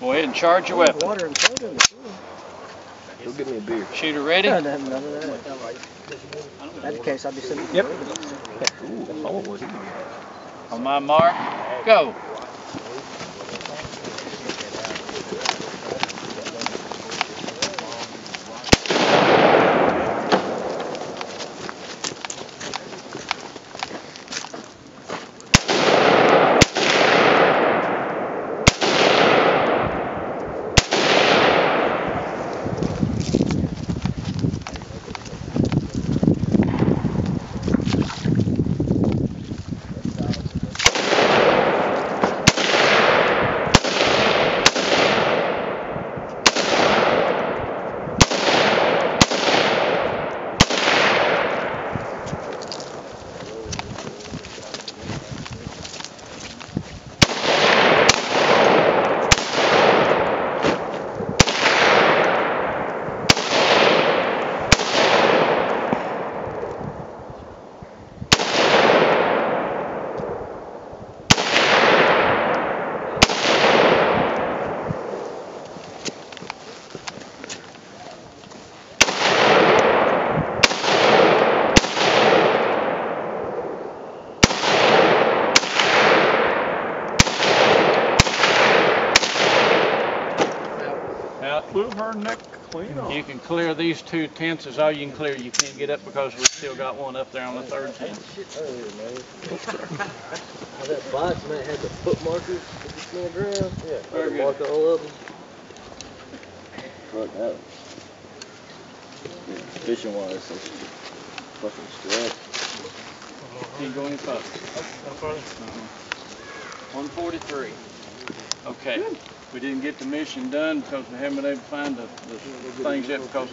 Go ahead and charge your weapon. Water and soda in the pool. He'll give me a beer. Shooter ready? I don't have none of that. That's the case, I'll be sitting. Yep. On my mark, go. Blew her neck clean off. You can clear these two tents is all you can clear. You can't get up because we still got one up there on the third tent. Oh, that box man had the foot markers that just on the ground. Yeah, very good. Marked all of them. Fuck that. Yeah, fishing wise, so fucking stressed. Can't go any further. No further. 143. Okay. Good. We didn't get the mission done because we haven't been able to find the things yet because